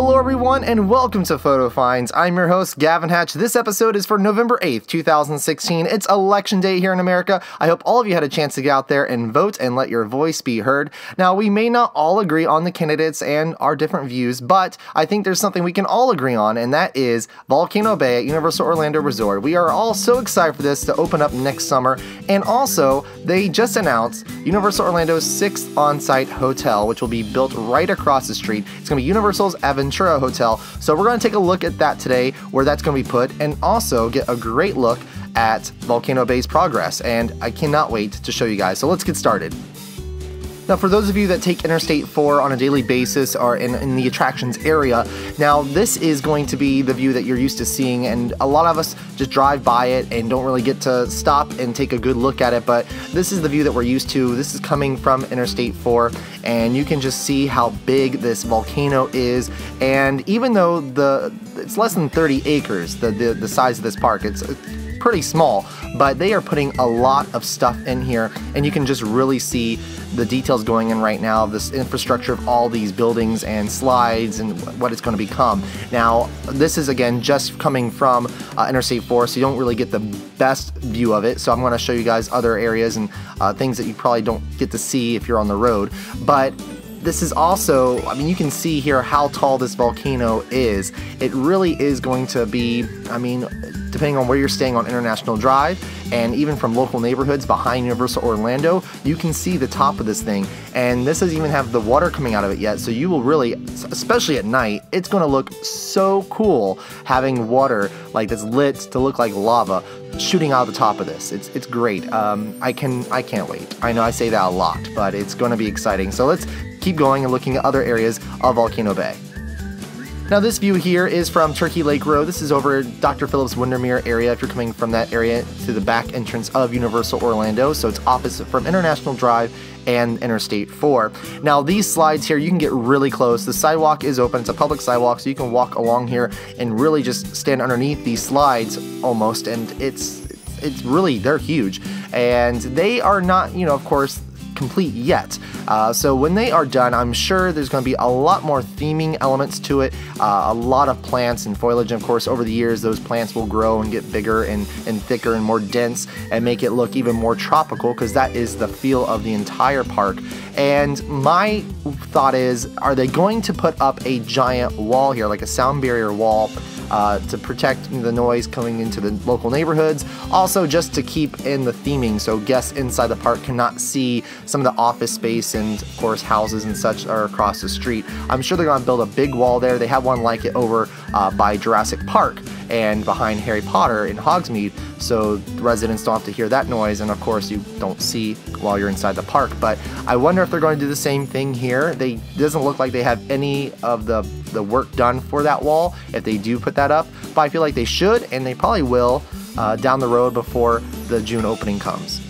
Hello everyone and welcome to Photo Finds. I'm your host Gavin Hatch. This episode is for November 8th, 2016. It's election day here in America. I hope all of you had a chance to get out there and vote and let your voice be heard. Now we may not all agree on the candidates and our different views, but I think there's something we can all agree on, and that is Volcano Bay at Universal Orlando Resort. We are all so excited for this to open up next summer, and also they just announced Universal Orlando's 6th on-site hotel, which will be built right across the street. It's going to be Universal's Aventura Hotel. So we're going to take a look at that today, where that's going to be put, and also get a great look at Volcano Bay's progress. And I cannot wait to show you guys. So let's get started. Now, for those of you that take Interstate 4 on a daily basis or in the attractions area, now this is going to be the view that you're used to seeing, and a lot of us just drive by it and don't really get to stop and take a good look at it, but this is the view that we're used to. This is coming from Interstate 4, and you can just see how big this volcano is, and even though it's less than 30 acres, the size of this park, it's pretty small, but they are putting a lot of stuff in here, and you can just really see the details going in right now of this infrastructure of all these buildings and slides and what it's going to become. Now, this is again just coming from Interstate 4, so you don't really get the best view of it, so I'm going to show you guys other areas and things that you probably don't get to see if you're on the road, but this is also, I mean, you can see here how tall this volcano is. It really is going to be, I mean, depending on where you're staying on International Drive, and even from local neighborhoods behind Universal Orlando, you can see the top of this thing. And this doesn't even have the water coming out of it yet, so you will really, especially at night, it's going to look so cool having water like that's lit to look like lava shooting out of the top of this. It's great. I can't wait. I know I say that a lot, but it's going to be exciting. So let's keep going and looking at other areas of Volcano Bay. Now this view here is from Turkey Lake Road. This is over Dr. Phillips Windermere area if you're coming from that area to the back entrance of Universal Orlando. So it's opposite from International Drive and Interstate 4. Now these slides here, you can get really close. The sidewalk is open, it's a public sidewalk, so you can walk along here and really just stand underneath these slides almost, and it's really, they're huge. And they are not, you know, of course, complete yet. So when they are done, I'm sure there's going to be a lot more theming elements to it, a lot of plants and foliage, and of course over the years those plants will grow and get bigger and thicker and more dense and make it look even more tropical, because that is the feel of the entire park. And my thought is, are they going to put up a giant wall here, like a sound barrier wall, to protect the noise coming into the local neighborhoods, also just to keep in the theming so guests inside the park cannot see some of the office space and of course houses and such are across the street. I'm sure they're going to build a big wall there. They have one like it over by Jurassic Park and behind Harry Potter in Hogsmeade, so residents don't have to hear that noise, and of course you don't see while you're inside the park. But I wonder if they're going to do the same thing here. It doesn't look like they have any of the work done for that wall if they do put that up, but I feel like they should, and they probably will down the road before the June opening comes.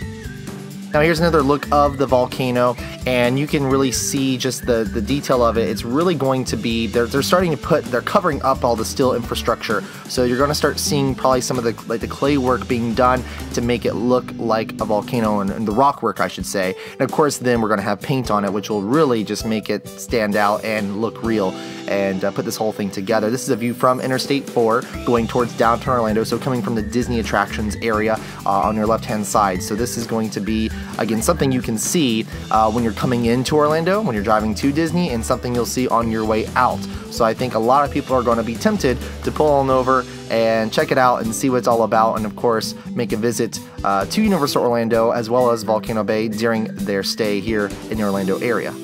Now here's another look of the volcano, and you can really see just the detail of it. It's really going to be, they're covering up all the steel infrastructure. So you're going to start seeing probably some of the clay work being done to make it look like a volcano, and the rock work, I should say. And of course then we're going to have paint on it, which will really just make it stand out and look real, and put this whole thing together. This is a view from Interstate 4 going towards downtown Orlando, so coming from the Disney attractions area on your left-hand side. So this is going to be, again, something you can see when you're coming into Orlando, when you're driving to Disney, and something you'll see on your way out. So I think a lot of people are going to be tempted to pull on over and check it out and see what it's all about, and of course make a visit to Universal Orlando as well as Volcano Bay during their stay here in the Orlando area.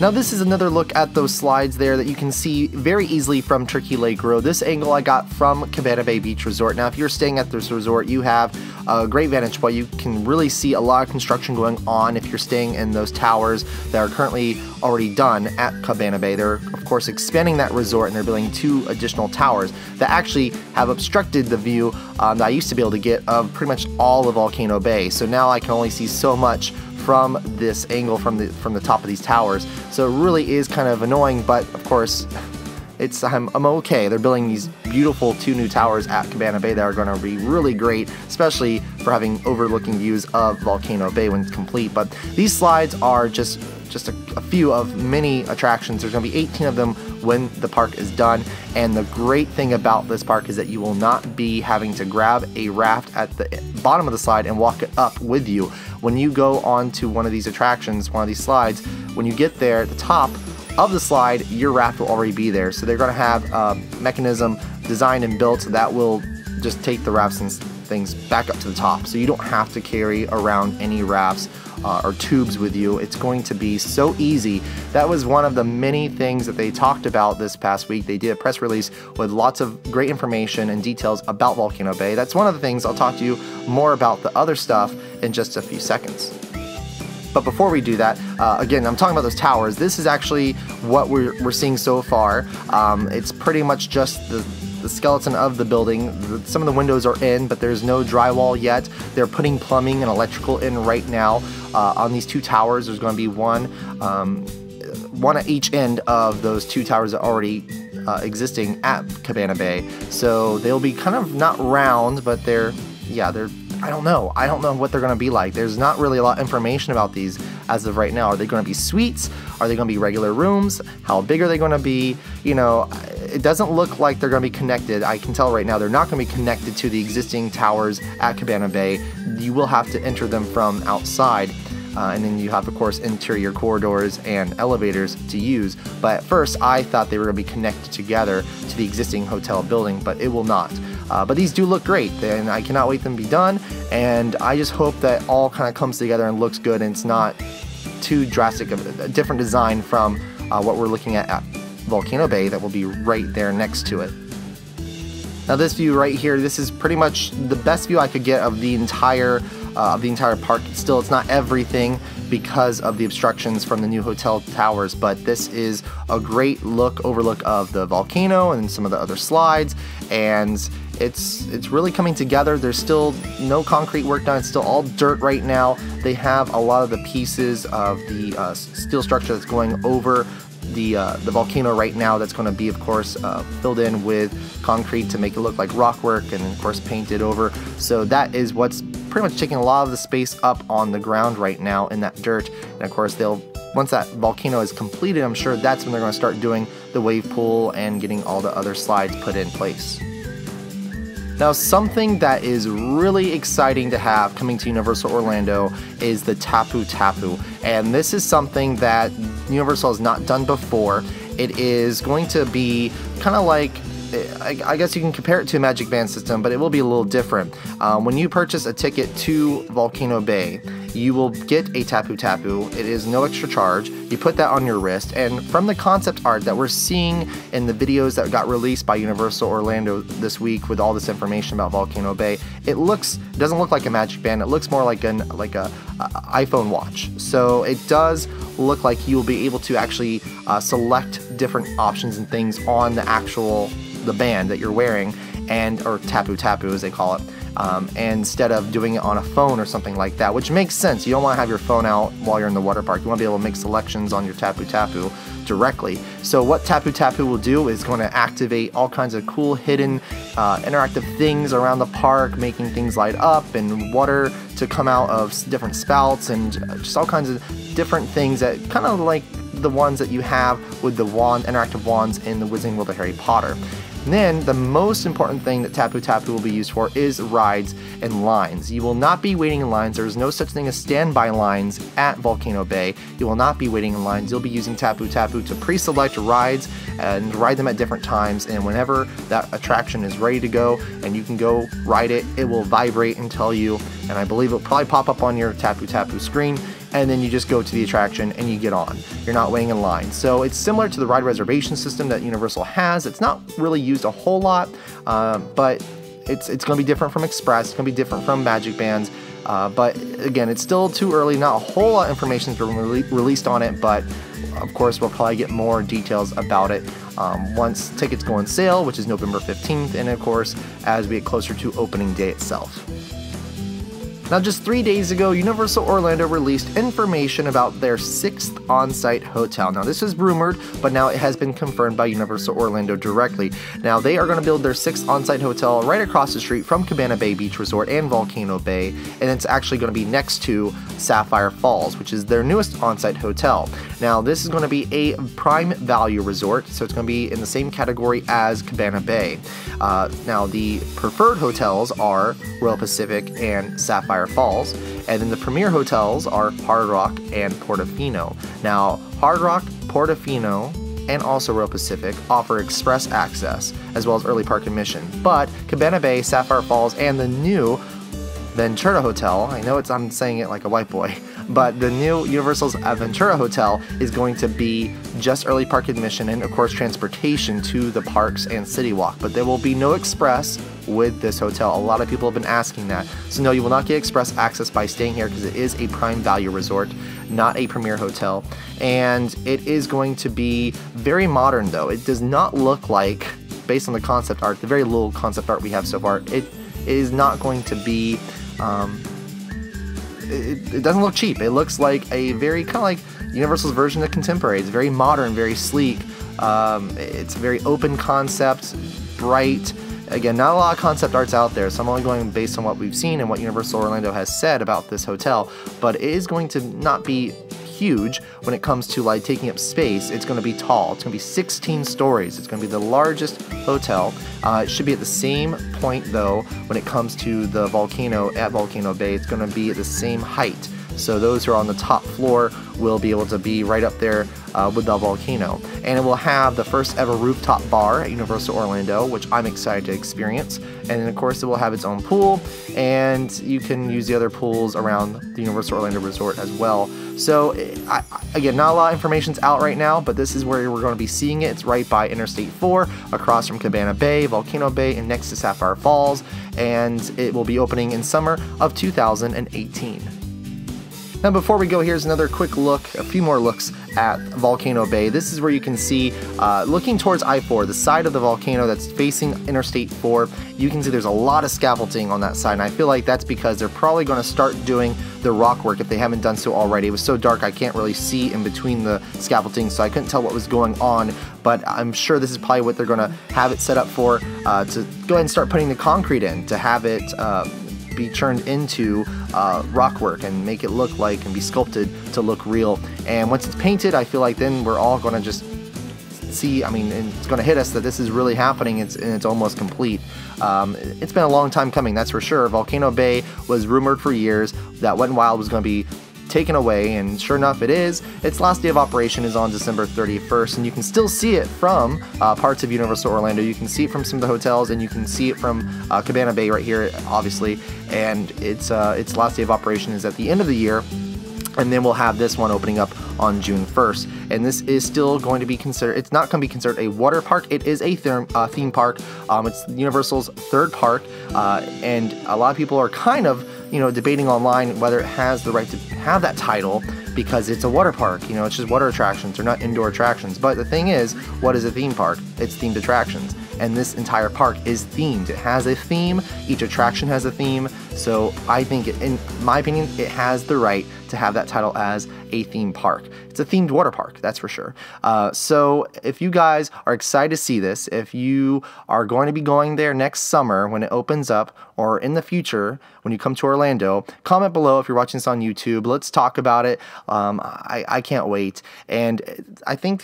Now this is another look at those slides there that you can see very easily from Turkey Lake Road. This angle I got from Cabana Bay Beach Resort. Now if you're staying at this resort, you have a great vantage point. You can really see a lot of construction going on if you're staying in those towers that are currently already done at Cabana Bay. They're of course expanding that resort, and they're building 2 additional towers that actually have obstructed the view that I used to be able to get of pretty much all of Volcano Bay. So now I can only see so much from this angle from the top of these towers, so it really is kind of annoying, but of course I'm okay. They're building these beautiful 2 new towers at Cabana Bay that are going to be really great, especially for having overlooking views of Volcano Bay when it's complete. But these slides are just a few of many attractions. There's going to be 18 of them when the park is done. And the great thing about this park is that you will not be having to grab a raft at the bottom of the slide and walk it up with you. When you go onto one of these attractions, one of these slides, when you get there at the top of the slide, your raft will already be there. So they're going to have a mechanism designed and built that will just take the rafts and things back up to the top. So you don't have to carry around any rafts or tubes with you. It's going to be so easy. That was one of the many things that they talked about this past week. They did a press release with lots of great information and details about Volcano Bay. That's one of the things. I'll talk to you more about the other stuff in just a few seconds. But before we do that, again, I'm talking about those towers. This is actually what we're seeing so far. It's pretty much just the skeleton of the building. Some of the windows are in, but there's no drywall yet. They're putting plumbing and electrical in right now. On these two towers, there's going to be one at each end of those two towers that are already existing at Cabana Bay. So they'll be kind of not round, but they're I don't know. I don't know what they're going to be like. There's not really a lot of information about these as of right now. Are they going to be suites? Are they going to be regular rooms? How big are they going to be? You know, it doesn't look like they're going to be connected. I can tell right now they're not going to be connected to the existing towers at Cabana Bay. You will have to enter them from outside. And then you have, of course, interior corridors and elevators to use. But at first, I thought they were going to be connected together to the existing hotel building, but it will not. But these do look great, and I cannot wait for them to be done. And I just hope that all kind of comes together and looks good, and it's not too drastic of a different design from what we're looking at Volcano Bay that will be right there next to it. Now this view right here, this is pretty much the best view I could get of the entire park. Still, it's not everything because of the obstructions from the new hotel towers, but this is a great overlook of the volcano and some of the other slides, and it's really coming together. There's still no concrete work done. It's still all dirt right now. They have a lot of the pieces of the steel structure that's going over the volcano right now. That's going to be, of course, filled in with concrete to make it look like rockwork, and of course painted over. So that is what's pretty much taking a lot of the space up on the ground right now in that dirt. And of course, once that volcano is completed, I'm sure that's when they're going to start doing the wave pool and getting all the other slides put in place. Now, something that is really exciting to have coming to Universal Orlando is the Tapu Tapu. And this is something that Universal has not done before. It is going to be kind of like, I guess you can compare it to a Magic Band system, but it will be a little different. When you purchase a ticket to Volcano Bay, you will get a Tapu Tapu. It is no extra charge. You put that on your wrist, and from the concept art that we're seeing in the videos that got released by Universal Orlando this week with all this information about Volcano Bay, it doesn't look like a Magic Band. It looks more like an iPhone watch. So it does look like you'll be able to actually select different options and things on the actual band that you're wearing, or Tapu Tapu as they call it, and instead of doing it on a phone or something like that, which makes sense. You don't want to have your phone out while you're in the water park. You want to be able to make selections on your Tapu Tapu directly. So what Tapu Tapu will do is going to activate all kinds of cool hidden interactive things around the park, making things light up and water to come out of different spouts and just all kinds of different things that kind of like the ones that you have with the interactive wands in the Wizarding World of Harry Potter. And then the most important thing that Tapu Tapu will be used for is rides and lines. You will not be waiting in lines. There is no such thing as standby lines at Volcano Bay. You will not be waiting in lines. You'll be using Tapu Tapu to pre-select rides and ride them at different times. And whenever that attraction is ready to go and you can go ride it, it will vibrate and tell you. And I believe it'll probably pop up on your Tapu Tapu screen. And then you just go to the attraction and you get on. You're not waiting in line. So it's similar to the ride reservation system that Universal has. It's not really used a whole lot, but it's gonna be different from Express. It's gonna be different from Magic Bands. But again, it's still too early. Not a whole lot of information has been released on it, but of course we'll probably get more details about it once tickets go on sale, which is November 15th, and of course, as we get closer to opening day itself. Now, just 3 days ago, Universal Orlando released information about their 6th on-site hotel. Now, this is rumored, but now it has been confirmed by Universal Orlando directly. Now, they are going to build their 6th on-site hotel right across the street from Cabana Bay Beach Resort and Volcano Bay, and it's actually going to be next to Sapphire Falls, which is their newest on-site hotel. Now, this is going to be a prime value resort, so it's going to be in the same category as Cabana Bay. Now, the preferred hotels are Royal Pacific and Sapphire Falls, and then the premier hotels are Hard Rock and Portofino. Now, Hard Rock, Portofino, and also Royal Pacific offer express access, as well as early park admission. But Cabana Bay, Sapphire Falls, and the new Ventura Hotel, I know I'm saying it like a white boy, but the new Universal's Aventura Hotel is going to be just early park admission and, of course, transportation to the parks and City Walk. But there will be no express with this hotel. A lot of people have been asking that. So no, you will not get express access by staying here because it is a prime value resort, not a premier hotel. And it is going to be very modern, though. It does not look like, based on the concept art, the very little concept art we have so far, it is not going to be... It doesn't look cheap. It looks like a very kind of like Universal's version of Contemporary. It's very modern, very sleek. It's a very open concept, bright. Again, not a lot of concept arts out there, so I'm only going based on what we've seen and what Universal Orlando has said about this hotel. But it is going to not be huge when it comes to like taking up space. It's going to be tall. It's going to be 16 stories. It's going to be the largest hotel. It should be at the same point though when it comes to the volcano at Volcano Bay. It's going to be at the same height. So those who are on the top floor will be able to be right up there with the volcano. And it will have the first ever rooftop bar at Universal Orlando, which I'm excited to experience. And then, of course, it will have its own pool, and you can use the other pools around the Universal Orlando Resort as well. So, again, not a lot of information's out right now, but this is where we're going to be seeing it. It's right by Interstate 4, across from Cabana Bay, Volcano Bay, and next to Sapphire Falls. And it will be opening in summer of 2018. Now before we go, here's another quick look, a few more looks at Volcano Bay. This is where you can see, looking towards I-4, the side of the volcano that's facing Interstate 4, you can see there's a lot of scaffolding on that side, and I feel like that's because they're probably going to start doing the rock work if they haven't done so already. It was so dark I can't really see in between the scaffolding, so I couldn't tell what was going on, but I'm sure this is probably what they're going to have it set up for, to go ahead and start putting the concrete in, to have it... be turned into rock work and make it look like and be sculpted to look real. And once it's painted, I feel like then we're all going to just see, I mean, it's going to hit us that this is really happening, and it's almost complete. It's been a long time coming, that's for sure. Volcano Bay was rumored for years that Wet n Wild was going to be taken away, and sure enough it is. Its last day of operation is on December 31st, and you can still see it from parts of Universal Orlando. You can see it from some of the hotels, and you can see it from Cabana Bay right here, obviously, and its last day of operation is at the end of the year, and then we'll have this one opening up on June 1st. And this is still going to be considered, it's not going to be considered a water park, it is a theme park. It's Universal's third park, and a lot of people are kind of, you know, debating online whether it has the right to have that title because it's a water park. You know, it's just water attractions, they're not indoor attractions. But the thing is, what is a theme park? It's themed attractions. And this entire park is themed. It has a theme, each attraction has a theme. So I think, in my opinion, it has the right to have that title as a theme park. It's a themed water park, that's for sure. So if you guys are excited to see this, if you are going to be going there next summer when it opens up, or in the future when you come to Orlando, comment below if you're watching this on YouTube. Let's talk about it. I can't wait. And I think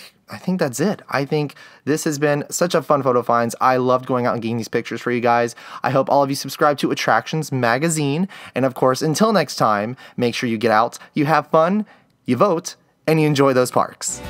that's it. I think this has been such a fun Photo Finds. I loved going out and getting these pictures for you guys. I hope all of you subscribe to Attractions Magazine. And of course, until next time, make sure you get out, you have fun, you vote, and you enjoy those parks.